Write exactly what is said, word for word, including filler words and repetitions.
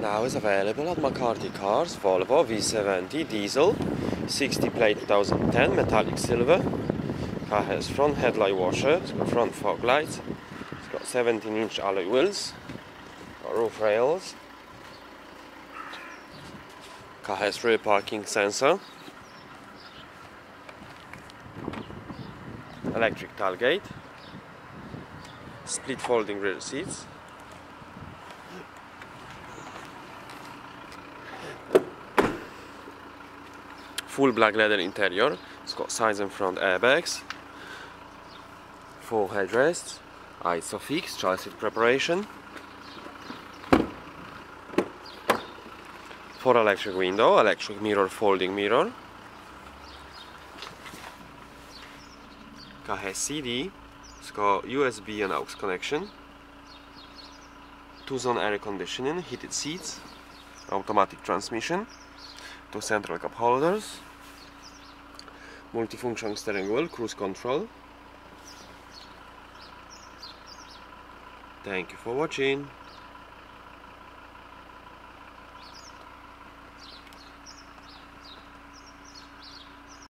Now is available at McCarthy Cars, Volvo V seventy diesel, sixty plate two thousand ten, metallic silver. Car has front headlight washer, it's got front fog lights, it's got seventeen inch alloy wheels, got roof rails. Car has rear parking sensor, electric tailgate, split folding rear seats. Full black leather interior, it's got sides and front airbags, four headrests, Isofix, child seat preparation, four electric window, electric mirror, folding mirror. Car has C D, it's got U S B and aux connection, two zone air conditioning, heated seats, automatic transmission, two central cup holders, multifunction steering wheel, cruise control. Thank you for watching.